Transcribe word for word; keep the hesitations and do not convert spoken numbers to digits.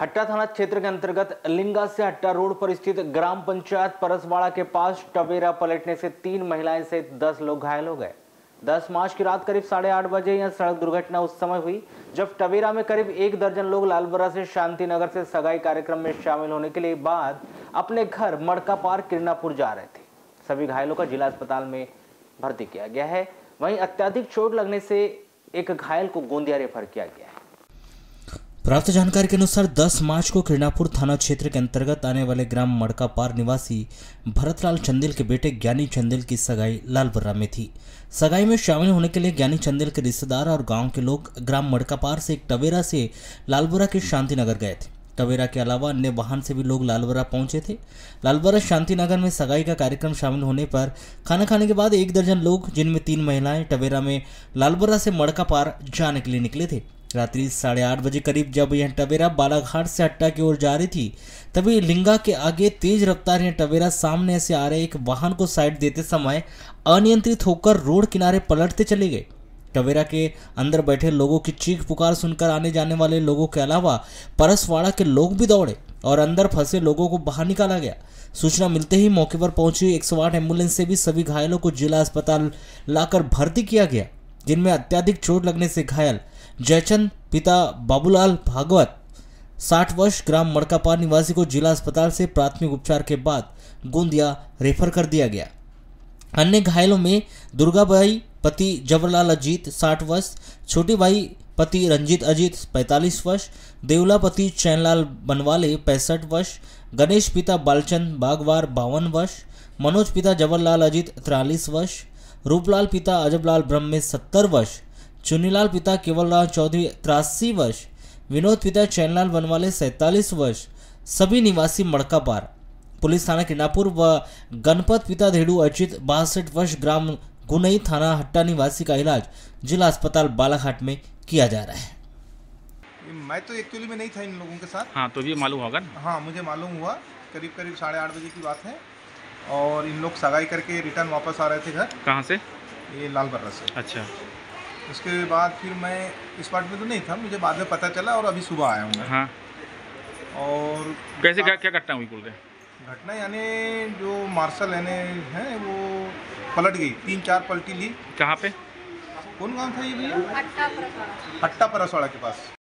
हट्टा थाना क्षेत्र के अंतर्गत लिंगा से हट्टा रोड पर स्थित ग्राम पंचायत परसवाड़ा के पास टवेरा पलटने से तीन महिलाएं सहित दस लोग घायल हो गए। दस मार्च की रात करीब साढ़े आठ बजे यह सड़क दुर्घटना उस समय हुई जब टवेरा में करीब एक दर्जन लोग लालबर्रा से शांति नगर से सगाई कार्यक्रम में शामिल होने के लिए बाद अपने घर मड़कापार किरनापुर जा रहे थे। सभी घायलों का जिला अस्पताल में भर्ती किया गया है। वहीं अत्यधिक चोट लगने से एक घायल को गोंदिया रेफर किया गया है। प्राप्त जानकारी के अनुसार दस मार्च को किरनापुर थाना क्षेत्र के अंतर्गत आने वाले ग्राम मड़कापार निवासी भरतलाल चंदिल के बेटे ज्ञानी चंदिल की सगाई लालबर्रा में थी। सगाई में शामिल होने के लिए ज्ञानी चंदिल के रिश्तेदार और गांव के लोग ग्राम मड़कापार से एक टवेरा से लालबर्रा के शांति नगर गए थे। टवेरा के अलावा अन्य वाहन से भी लोग लालबर्रा पहुंचे थे। लालबर्रा शांति नगर में सगाई का कार्यक्रम शामिल होने पर खाना खाने के बाद एक दर्जन लोग, जिनमें तीन महिलाएं, टवेरा में लालबर्रा से मड़कापार जाने के लिए निकले थे। रात्रि साढ़े आठ बजे करीब जब यह टवेरा बालाघाट से हट्टा की ओर जा रही थी, तभी लिंगा के आगे तेज रफ्तार यह टवेरा सामने से आ रहे एक वाहन को साइड देते समय अनियंत्रित होकर रोड किनारे पलटते चले गए। टवेरा के अंदर बैठे लोगों की चीख पुकार सुनकर आने जाने वाले लोगों के अलावा परसवाड़ा के लोग भी दौड़े और अंदर फंसे लोगों को बाहर निकाला गया। सूचना मिलते ही मौके पर पहुंची एक सौ आठ एम्बुलेंस से भी सभी घायलों को जिला अस्पताल लाकर भर्ती किया गया, जिनमें अत्यधिक चोट लगने से घायल जयचंद पिता बाबूलाल भागवत साठ वर्ष ग्राम मड़कापार निवासी को जिला अस्पताल से प्राथमिक उपचार के बाद गोंदिया रेफर कर दिया गया। अन्य घायलों में दुर्गाबाई पति जवाहरलाल अजीत साठ वर्ष, छोटी भाई पति रंजीत अजीत पैंतालीस वर्ष, देवला पति चैनलाल बनवाले पैंसठ वर्ष, गणेश पिता बालचंद बागवार बावन वर्ष, मनोज पिता जवाहरलाल अजीत तिरालीस वर्ष, रूपलाल पिता अजबलाल ब्रह्म में सत्तर वर्ष, चुन्नील पिता केवल राम चौधरी तिरासी वर्ष, विनोद पिता चैनलाल बनवाले सैंतालीस वर्ष, सभी निवासी मड़कापार। पुलिस थाना किरनापुर व गणपत पिता धेडू अर्चित बासठ वर्ष ग्राम गुनई थाना हट्टा निवासी का इलाज जिला अस्पताल बालाघाट में किया जा रहा है। मैं तो एक्चुअली में नहीं था इन लोगों के साथ। हाँ, तो ये मालूम होगा ना? हाँ, मुझे मालूम हुआ करीब करीब साढ़े आठ बजे की बात है और इन लोग सगाई करके रिटर्न वापस आ रहे थे घर। कहाँ से? ये लालबर्रा से। अच्छा। उसके बाद फिर मैं इस पार्ट में तो नहीं था, मुझे बाद में पता चला और अभी सुबह आया हूँ। हाँ। और कैसे क्या क्या घटना हुई? बोल रहे घटना यानी जो मार्शल यानी हैं वो पलट गई, तीन चार पलटी ली। कहाँ पे? कौन गाँव था ये भैया? हट्टा परसवाड़ा के पास।